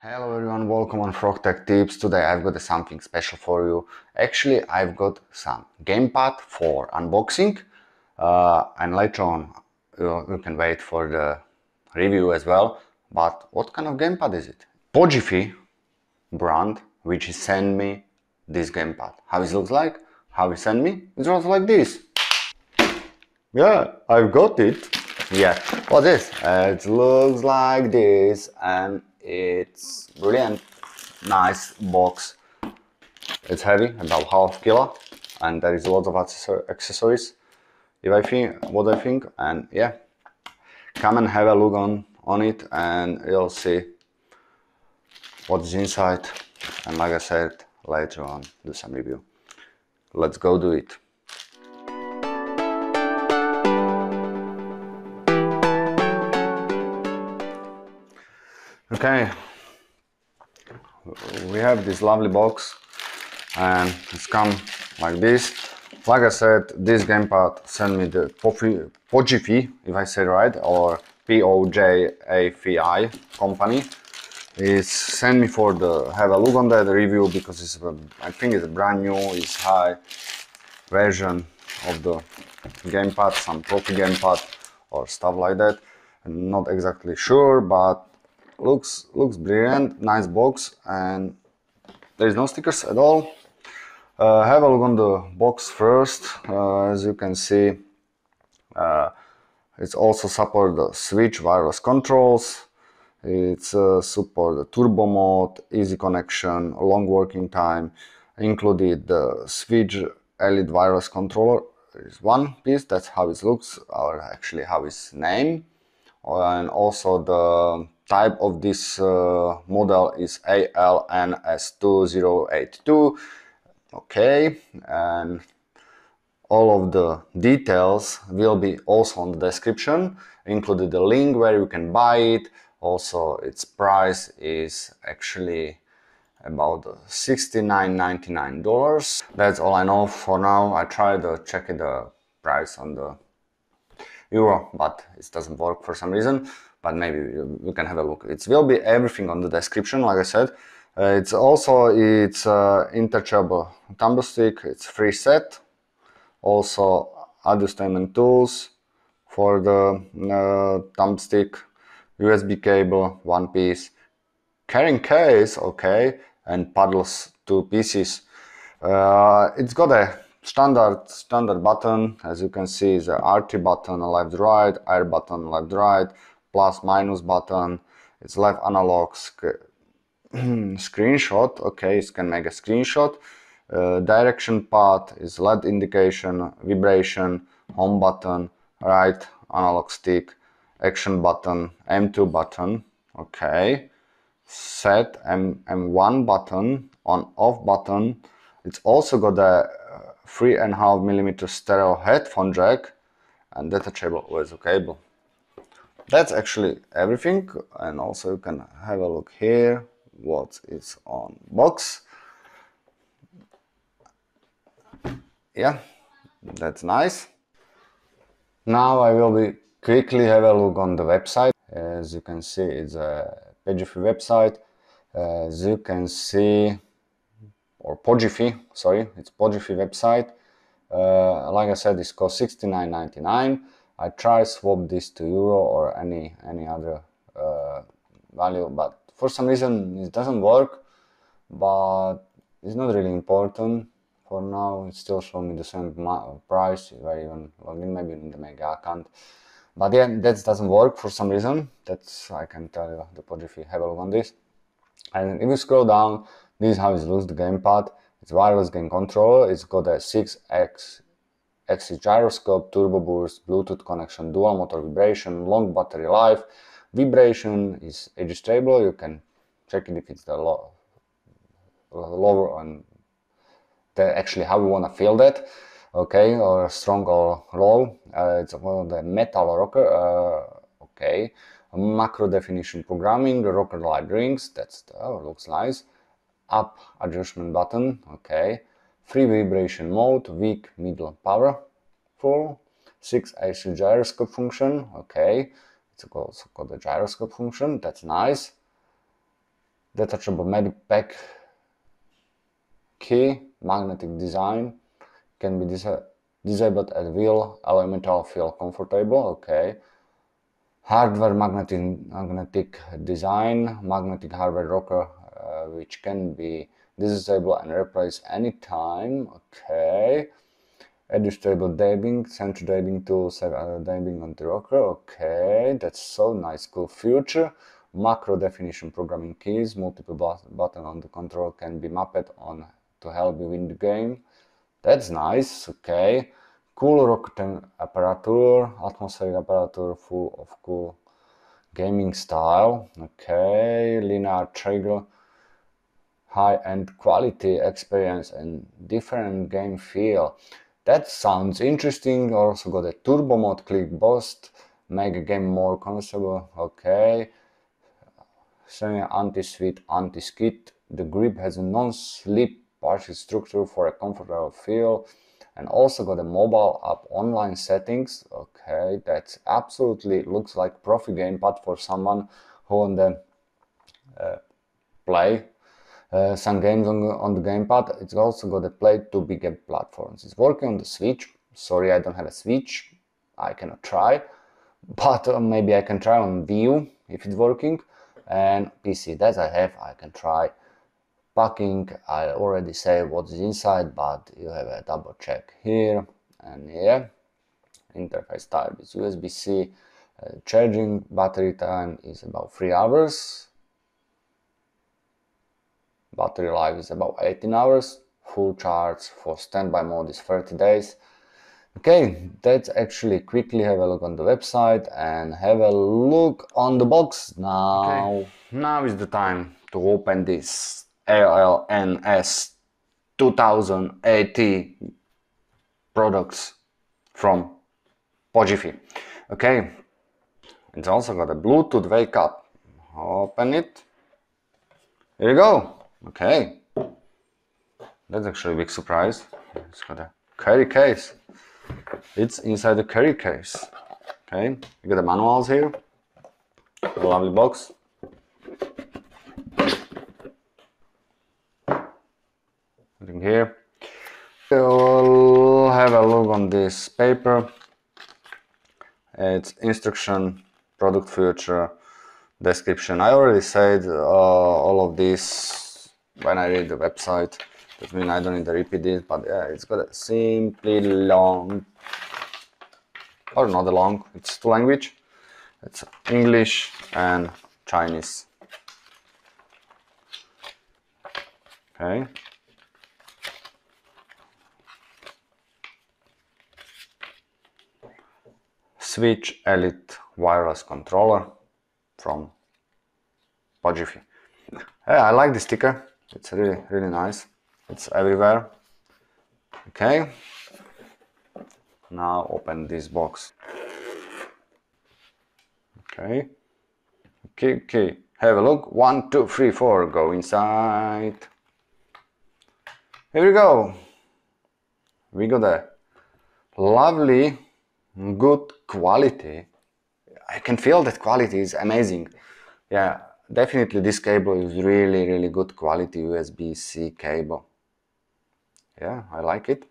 Hello everyone, welcome on Frog Tech Tips. Today I've got something special for you. Actually, I've got some gamepad for unboxing and later on you can wait for the review as well. But what kind of gamepad is it? Pojifi brand, which sent me this gamepad. How it looks like, how it sent me, it runs like this. Yeah, I've got it. Yeah, what is this? It looks like this and it's brilliant, nice box. It's heavy, about half kilo, and there is a lot of accessories. What I think, and yeah, come and have a look on it, and you'll see what is inside. And like I said, later on do some review. Let's go do it. Okay, we have this lovely box and it's come like this. Like I said, this gamepad sent me the Pojifi, if I say right, or P-O-J-A-F-I company. It's sent me for the have a look on that review because it's I think it's brand new, it's high version of the gamepad, some proper gamepad or stuff like that. I'm not exactly sure, but looks brilliant, nice box, and there is no stickers at all. Have a look on the box first. As you can see, it's also support the switch wireless controls. It's support the turbo mode, easy connection, long working time. Included the switch elite wireless controller is one piece. That's how it looks, or actually how it's named. And also the type of this model is AL-NS2080. Okay, and all of the details will be also on the description, included the link where you can buy it. Also, its price is actually about $69.99. That's all I know for now. I tried to check the price on the euro, but it doesn't work for some reason, but maybe we can have a look. It will be everything on the description, like I said. It's also interchangeable thumbstick stick, it's free set. Also adjustment tools for the thumbstick, USB cable, one piece, carrying case, okay, and paddles, two pieces. It's got a standard button, as you can see, is the RT button left right, R button left right, plus minus button. It's left analog screenshot. Okay, you can make a screenshot. Direction path is LED indication, vibration, home button, right analog stick, action button, M2 button. Okay, set M1 button, on off button. It's also got a 3.5mm stereo headphone jack and detachable USB cable. That's actually everything, and also you can have a look here what is on box. Yeah, that's nice. Now I will be quickly have a look on the website. As you can see, it's a Pojifi website. As you can see, or Pojifi, sorry, it's Pojifi website. Like I said, it's cost $69.99. I try swap this to euro or any other value, but for some reason it doesn't work. But it's not really important for now. It still shows me the same price. If I even log in, maybe in the mega account. But yeah, that doesn't work for some reason. That's I can tell you. The Pojifi, have a look on this. And if you scroll down, this is how it looks, the gamepad. It's wireless game controller. It's got a 6x axis gyroscope, turbo boost, Bluetooth connection, dual motor vibration, long battery life. Vibration is adjustable. You can check it if it's the lower and actually how you wanna feel that. Okay, or strong or low. It's one of the metal rocker. Okay, macro definition programming, rocker light rings. That's looks nice. Up adjustment button, okay, free vibration mode, weak, middle, powerful, 6x gyroscope function, okay, it's also got the gyroscope function, that's nice. data tribometric pack key, magnetic design, can be disabled at will, elemental feel comfortable, okay. Hardware magnetic design, magnetic hardware rocker, which can be disabled and replaced anytime, okay. Adjustable diving, center diving tool, save diving on the rocker, okay. That's so nice, cool feature. Macro definition programming keys, multiple button on the control can be mapped on to help you win the game. That's nice, okay. Cool rocket apparatur, atmospheric apparatur full of cool gaming style, okay. Linear trigger, high-end quality experience and different game feel. That sounds interesting. Also got a turbo mode, click boost, make a game more consumable, okay. Senior anti-sweat, anti-skid, the grip has a non-slip partial structure for a comfortable feel, and also got a mobile app, online settings, okay. That's absolutely looks like profi gamepad for someone who on the play some games on the gamepad. It's also got a play to big game platforms. It's working on the Switch. Sorry, I don't have a Switch, I cannot try, but maybe I can try on Wii U if it's working, and PC that I have, I can try. Packing, I already say what's inside, but you have a double check here and here. Interface type is USB-C, charging battery time is about 3 hours, battery life is about 18 hours, full charge for standby mode is 30 days. Okay, that's actually quickly have a look on the website and have a look on the box now. Okay. Now is the time to open this AL-NS2080 products from Pojifi. Okay, it's also got a Bluetooth wake up. Open it. Here you go. Okay, that's actually a big surprise. It's got a carry case. It's inside the carry case. Okay, you got the manuals here. A lovely box. Here we'll have a look on this paper. It's instruction, product feature, description. I already said all of this when I read the website, that means I don't need to repeat it, but yeah, it's got a simply long, or not long, it's 2 languages, it's English and Chinese. Okay. Switch Elite wireless controller from Pojifi. Yeah, I like the sticker. It's really nice. It's everywhere. Okay. Now open this box. Okay. Okay. Have a look. 1, 2, 3, 4. Go inside. Here we go. We got a lovely, good quality. I can feel that quality is amazing. Yeah, definitely this cable is really good quality USB-C cable. Yeah, I like it.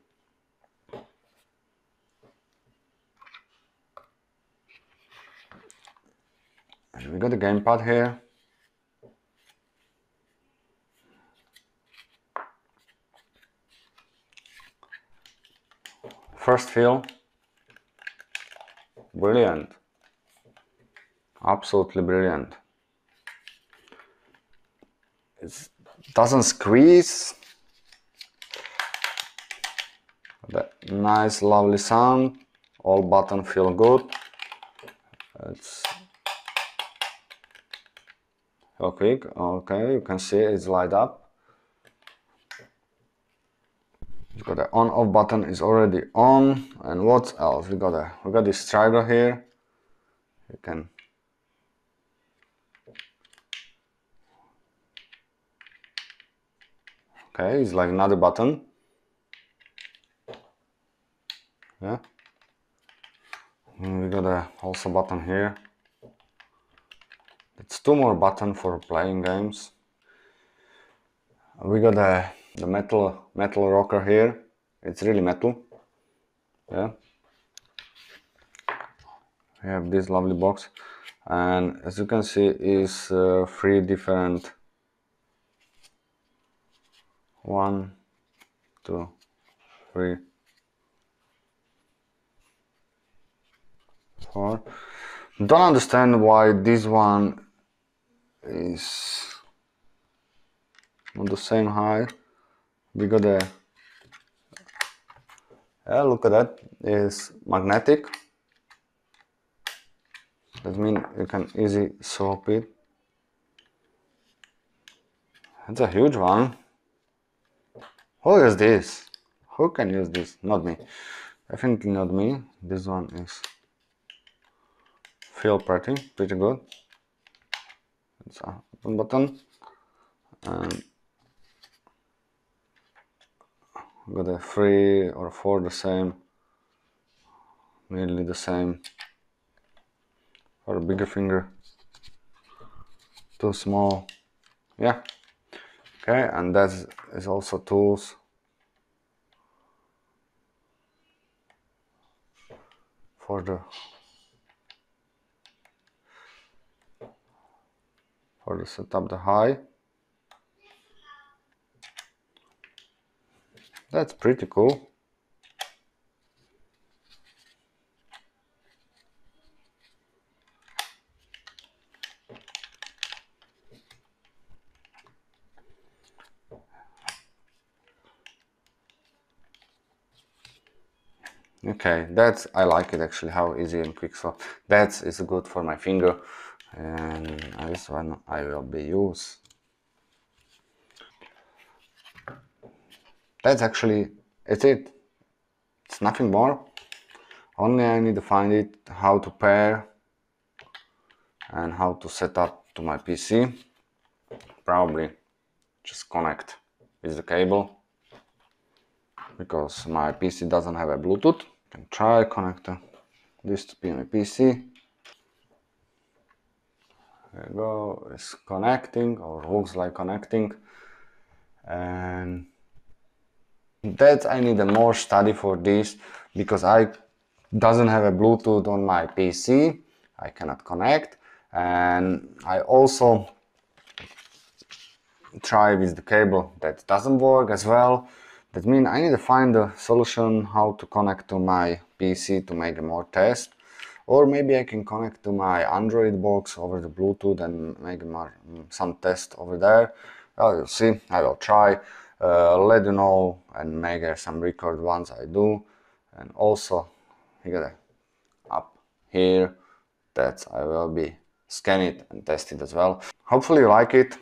And we got a gamepad here. First feel. Brilliant, absolutely brilliant. It doesn't squeeze. That nice, lovely sound. All buttons feel good. It's real quick. Okay, you can see it's light up. We got the on-off button is already on, and what else? We got this trigger here. You can okay, it's like another button. Yeah. And we got a also button here. It's 2 more buttons for playing games. We got the metal rocker here. It's really metal. Yeah. We have this lovely box, and as you can see, is three different. 1, 2, 3, 4. Don't understand why this one is on the same height. We got a look at that, it's magnetic. That means you can easily swap it. It's a huge one. Who is this? Who can use this? Not me. Definitely not me. This one is feel pretty good. It's a button, and got a 3 or 4 the same, nearly the same. Or a bigger finger, too small. Yeah. Okay, and that is also tools. For the set up the high. That's pretty cool. Okay, that's, I like it actually, how easy and quick. So that is good for my finger, and this one I will be use. That's actually, it's it. It's nothing more. Only I need to find it, how to pair and how to set up to my PC. Probably just connect with the cable, because my PC doesn't have a Bluetooth. Can try connect this to be my PC. There we go, it's connecting, or looks like connecting. And that I need a more study for this, because I doesn't have a Bluetooth on my PC. I cannot connect, and I also try with the cable, that doesn't work as well. That means I need to find a solution how to connect to my PC to make more test, or maybe I can connect to my Android box over the Bluetooth and make some test over there. I will see, I will try, let you know, and make some record once I do. And also you got up here that I will be scan it and test it as well. Hopefully you like it.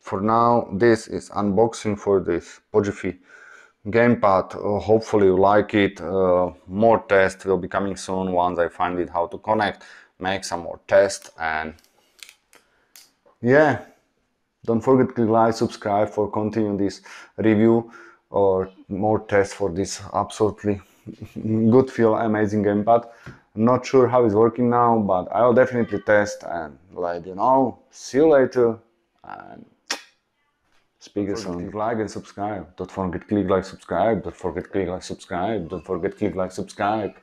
For now, this is unboxing for this Pojifi gamepad. Hopefully you like it. More tests will be coming soon once I find it how to connect, make some more tests, and yeah, don't forget to click like, subscribe for continue this review or more tests for this absolutely good feel amazing gamepad. I'm not sure how it's working now, but I'll definitely test and let you know. See you later, and speaker sound. Click like and subscribe. Don't forget click like, subscribe. Don't forget click like, subscribe. Don't forget click like, subscribe.